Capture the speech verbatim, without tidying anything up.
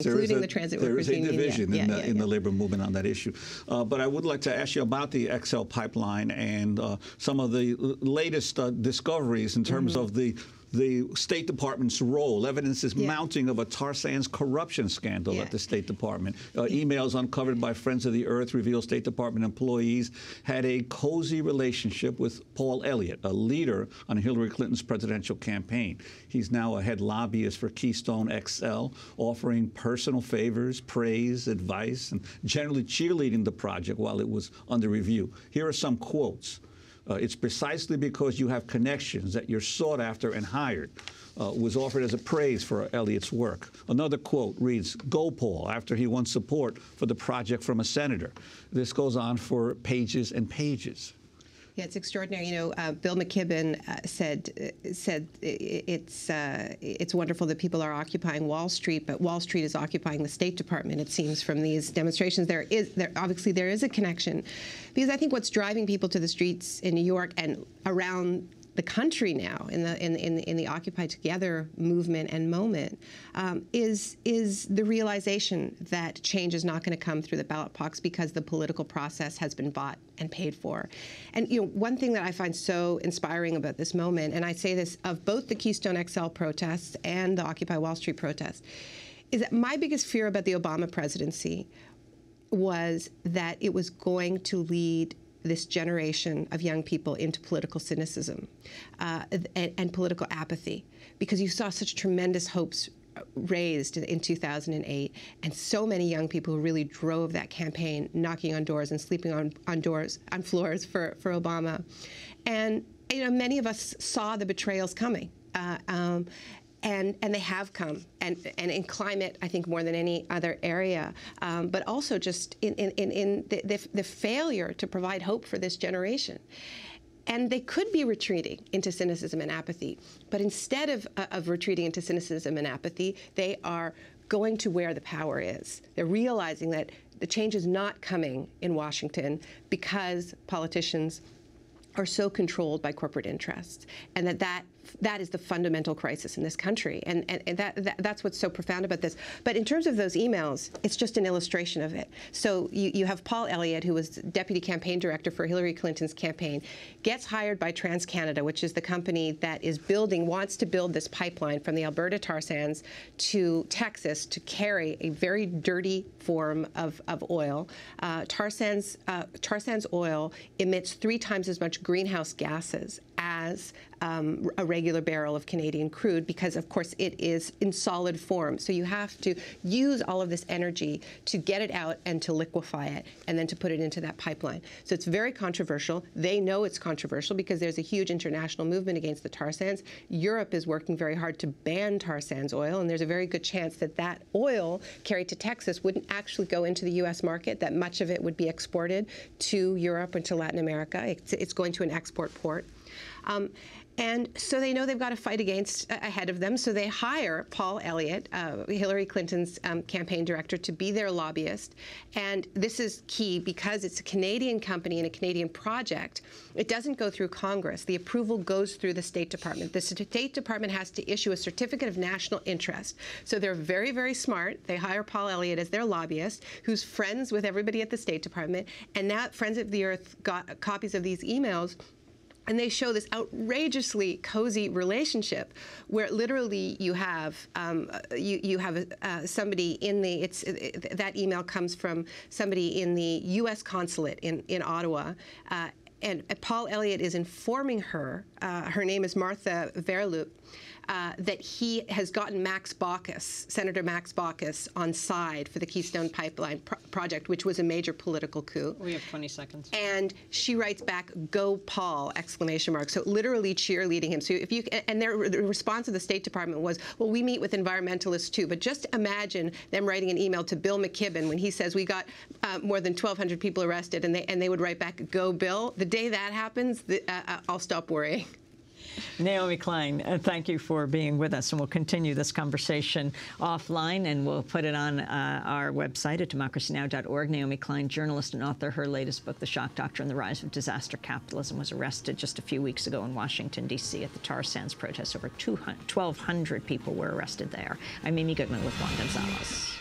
including a, the transit workers union. There is a division yeah. in, yeah, the, yeah, in yeah. the labor movement on that issue. Uh, but I would like to ask you about the X L pipeline and uh, some of the latest uh, discoveries in terms mm-hmm. of the the State Department's role. Evidence is yeah. mounting of a tar sands corruption scandal yeah. at the State Department. Uh, emails uncovered by Friends of the Earth reveal State Department employees had a cozy relationship with Paul Elliott, a leader on Hillary Clinton's presidential campaign. He's now a head lobbyist for Keystone X L, offering personal favors, praise, advice, and generally cheerleading the project while it was under review. Here are some quotes. Uh, it's precisely because you have connections that you're sought after and hired, uh, was offered as a praise for Elliott's work. Another quote reads, "Go, Paul," after he won support for the project from a senator. This goes on for pages and pages. Yeah, it's extraordinary. You know, uh, Bill McKibben uh, said uh, said it's uh, it's wonderful that people are occupying Wall Street, but Wall Street is occupying the State Department. It seems from these demonstrations, there is there obviously there is a connection, because I think what's driving people to the streets in New York and around the country now in the in in, in the Occupy Together movement and moment um, is is the realization that change is not going to come through the ballot box because the political process has been bought and paid for. And you know, one thing that I find so inspiring about this moment, and I say this of both the Keystone X L protests and the Occupy Wall Street protests, is that my biggest fear about the Obama presidency was that it was going to lead this generation of young people into political cynicism uh, and, and political apathy, because you saw such tremendous hopes raised in two thousand eight, and so many young people who really drove that campaign, knocking on doors and sleeping on, on doors, on floors for, for Obama. And, you know, many of us saw the betrayals coming, uh, um, and, and they have come, and, and in climate, I think, more than any other area, um, but also just in, in, in the, the, the failure to provide hope for this generation. And they could be retreating into cynicism and apathy, but instead of, uh, of retreating into cynicism and apathy, they are going to where the power is. They're realizing that the change is not coming in Washington because politicians are so controlled by corporate interests, and that that, that is the fundamental crisis in this country. And, and, and that, that that's what's so profound about this. But in terms of those emails, it's just an illustration of it. So you, you have Paul Elliott, who was deputy campaign director for Hillary Clinton's campaign, gets hired by TransCanada, which is the company that is building, wants to build this pipeline from the Alberta tar sands to Texas to carry a very dirty form of, of oil. Uh, tar sands, uh, tar sands oil emits three times as much greenhouse gases as um, a regular barrel of Canadian crude, because, of course, it is in solid form. So you have to use all of this energy to get it out and to liquefy it and then to put it into that pipeline. So it's very controversial. They know it's controversial because there's a huge international movement against the tar sands. Europe is working very hard to ban tar sands oil, and there's a very good chance that that oil carried to Texas wouldn't actually go into the U S market, that much of it would be exported to Europe and to Latin America. It's, it's going to an export port. Um, and so they know they've got a fight against uh, ahead of them, so they hire Paul Elliott, uh, Hillary Clinton's um, campaign director, to be their lobbyist. And this is key because it's a Canadian company and a Canadian project. It doesn't go through Congress. The approval goes through the State Department. The State Department has to issue a certificate of national interest. So they're very, very smart. They hire Paul Elliott as their lobbyist, who's friends with everybody at the State Department. And now Friends of the Earth got copies of these emails, and they show this outrageously cozy relationship, where literally you have um, you you have uh, somebody in the it's it, that email comes from somebody in the U S consulate in in Ottawa, uh, and Paul Elliott is informing her. Uh, her name is Martha Verlut. Uh, that he has gotten Max Baucus, Senator Max Baucus, on side for the Keystone Pipeline pro project, which was a major political coup. We have twenty seconds. And she writes back, "Go, Paul!" Exclamation mark. So literally cheerleading him. So if you and their, the response of the State Department was, "Well, we meet with environmentalists too." But just imagine them writing an email to Bill McKibben when he says we got uh, more than twelve hundred people arrested, and they and they would write back, "Go, Bill!" The day that happens, the, uh, I'll stop worrying. Naomi Klein, uh, thank you for being with us, and we'll continue this conversation offline, and we'll put it on uh, our website at democracy now dot org. Naomi Klein, journalist and author, her latest book, The Shock Doctrine, The Rise of Disaster Capitalism, was arrested just a few weeks ago in Washington, D C at the tar sands protests. Over twelve hundred people were arrested there. I'm Amy Goodman with Juan Gonzalez.